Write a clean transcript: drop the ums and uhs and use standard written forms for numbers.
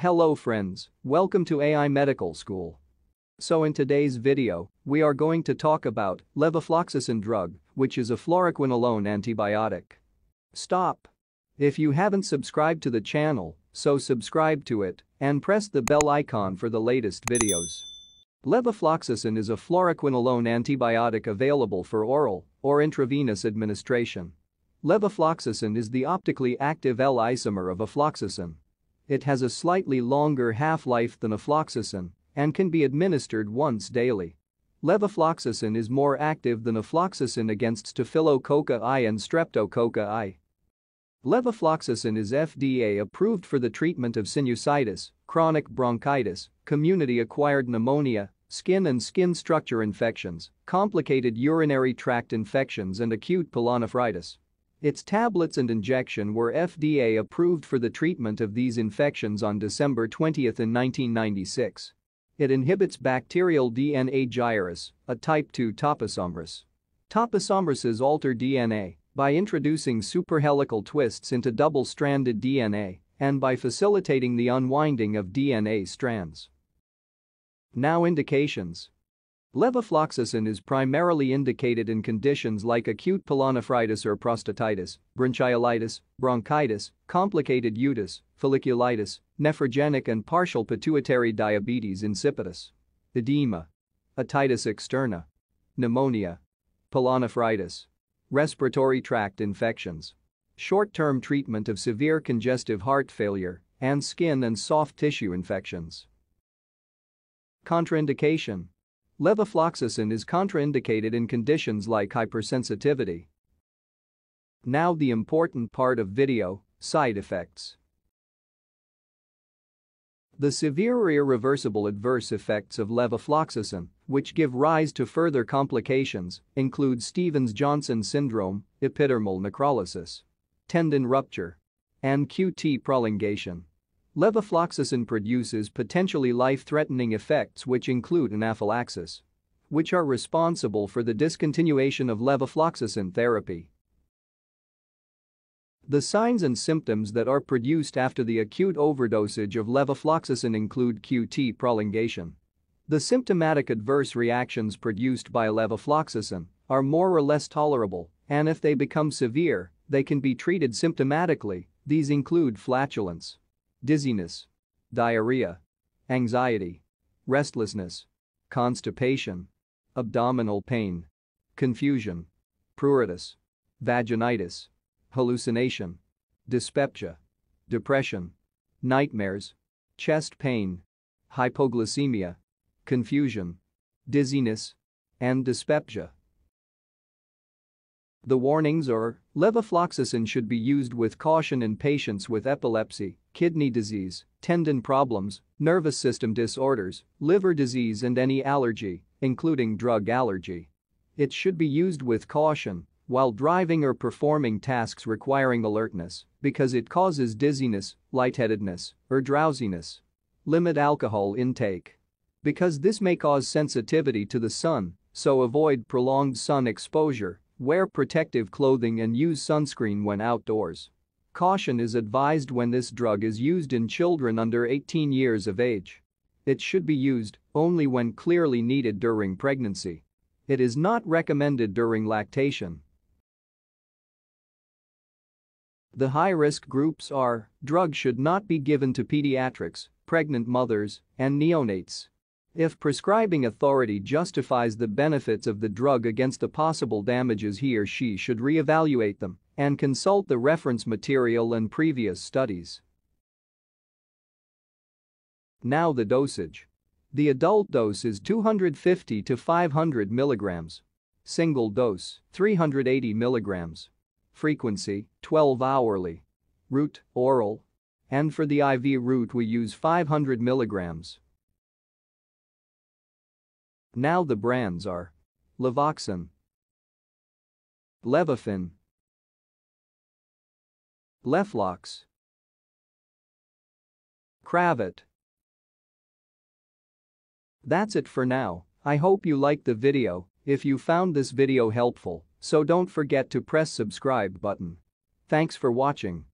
Hello friends, welcome to AI Medical School. So in today's video, we are going to talk about levofloxacin drug, which is a fluoroquinolone antibiotic. Stop! If you haven't subscribed to the channel, so subscribe to it and press the bell icon for the latest videos. Levofloxacin is a fluoroquinolone antibiotic available for oral or intravenous administration. Levofloxacin is the optically active L isomer of ofloxacin. It has a slightly longer half-life than ofloxacin and can be administered once daily. Levofloxacin is more active than ofloxacin against staphylococci and streptococci. Levofloxacin is FDA approved for the treatment of sinusitis, chronic bronchitis, community-acquired pneumonia, skin and skin structure infections, complicated urinary tract infections and acute pyelonephritis. Its tablets and injection were FDA approved for the treatment of these infections on December 20, 1996. It inhibits bacterial DNA gyrase, a type 2 topoisomerase. Topoisomerases alter DNA by introducing superhelical twists into double-stranded DNA and by facilitating the unwinding of DNA strands. Now indications. Levofloxacin is primarily indicated in conditions like acute pyelonephritis or prostatitis, bronchiolitis, bronchitis, complicated UTIS, folliculitis, nephrogenic and partial pituitary diabetes insipidus, edema, otitis externa, pneumonia, pyelonephritis, respiratory tract infections, short-term treatment of severe congestive heart failure, and skin and soft tissue infections. Contraindication. Levofloxacin is contraindicated in conditions like hypersensitivity. Now the important part of video, side effects. The severe or irreversible adverse effects of levofloxacin, which give rise to further complications, include Stevens-Johnson syndrome, epidermal necrolysis, tendon rupture, and QT prolongation. Levofloxacin produces potentially life-threatening effects which include anaphylaxis, which are responsible for the discontinuation of levofloxacin therapy. The signs and symptoms that are produced after the acute overdosage of levofloxacin include QT prolongation. The symptomatic adverse reactions produced by levofloxacin are more or less tolerable, and if they become severe, they can be treated symptomatically. These include flatulence, dizziness, diarrhea, anxiety, restlessness, constipation, abdominal pain, confusion, pruritus, vaginitis, hallucination, dyspepsia, depression, nightmares, chest pain, hypoglycemia, confusion, dizziness, and dyspepsia. The warnings are: levofloxacin should be used with caution in patients with epilepsy, kidney disease, tendon problems, nervous system disorders, liver disease and any allergy, including drug allergy. It should be used with caution while driving or performing tasks requiring alertness because it causes dizziness, lightheadedness, or drowsiness. Limit alcohol intake because this may cause sensitivity to the sun, so avoid prolonged sun exposure. Wear protective clothing and use sunscreen when outdoors. Caution is advised when this drug is used in children under 18 years of age. It should be used only when clearly needed during pregnancy. It is not recommended during lactation. The high-risk groups are: drugs should not be given to pediatrics, pregnant mothers, and neonates. If prescribing authority justifies the benefits of the drug against the possible damages, he or she should reevaluate them and consult the reference material and previous studies. Now the dosage. The adult dose is 250 to 500 mg. Single dose, 380 mg. Frequency, 12 hourly. Route, oral. And for the IV route we use 500 mg. Now the brands are: Levoxin, Levofin, Leflox, Cravit. That's it for now. I hope you liked the video. If you found this video helpful, so don't forget to press subscribe button. Thanks for watching.